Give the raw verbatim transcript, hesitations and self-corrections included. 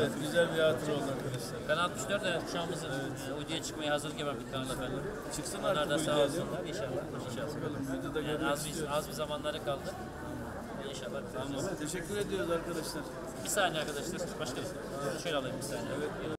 Evet, güzel bir hatıra oldu arkadaşlar. Ben altmış dörtte kuşağımızın evet. Uyduya çıkmaya hazırlık yapabildik Kanal Efendi. Çıksınlar da sağ olsunlar inşallah. İnşallah. Yani az, bir, az bir zamanları kaldı. İnşallah. Tamam. Teşekkür ediyoruz arkadaşlar. Bir saniye arkadaşlar. Başka bir. Şöyle alayım bir saniye. Evet.